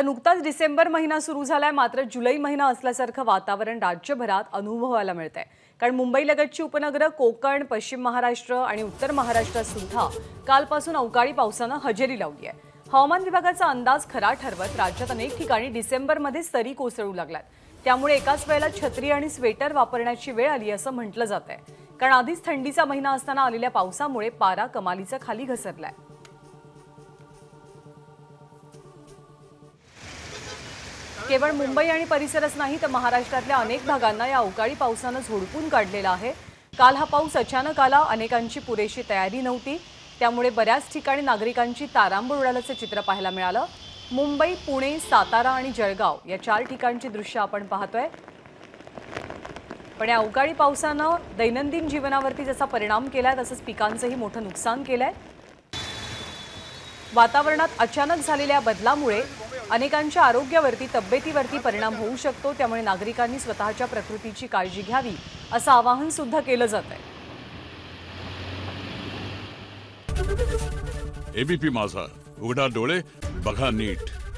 तर नुकताच डिसेंबर महिना सुरू झालाय, मात्र जुलै महिना असल्यासारखं वातावरण राज्यभरात अनुभवायला मिळतंय। कारण मुंबईलगतची उपनगरं कोकण, पश्चिम महाराष्ट्र आणि उत्तर महाराष्ट्रात सुद्धा कालपासून अवकाळी पावसानं हजेरी लावली आहे। हवामान विभागाचा अंदाज खरा ठरवत राज्यात अनेक ठिकाणी डिसेंबरमध्ये सरी कोसळू लागल्यात, त्यामुळे एकाच वेळेला छत्री आणि स्वेटर वापरण्याची वेळ आली असं म्हटलं जातंय। कारण आधीच थंडीचा महिना असताना आलेल्या पावसामुळे पारा कमालीचा खाली घसरलाय। केवळ मुंबई आणि परिसरच नाही तर महाराष्ट्रातल्या अनेक भागांना या अवकाळी पावसानं झोडपून काढलेला आहे। काल हा पाऊस अचानक आला, अनेकांची पुरेशी तयारी नव्हती, त्यामुळे बऱ्याच ठिकाणी नागरिकांची तारांबळ उडाल्याचं चित्र पाहायला मिळालं। मुंबई, पुणे, सातारा आणि जळगाव या चार ठिकाणची दृश्य आपण पाहतोय। पण या अवकाळी पावसानं दैनंदिन जीवनावरती जसा परिणाम केलाय तसंच पिकांचंही मोठं नुकसान केलंय। वातावरणात अचानक झालेल्या बदलामुळे अनेकांच्या आरोग्यावरती, तब्येतीवरती परिणाम होऊ शकतो, त्यामुळे नागरिकांनी स्वतःच्या प्रकृतीची काळजी घ्यावी असं आवाहन सुद्धा केलं जात आहे। एबीपी माझा, उघडा डोळे, बघा नीट।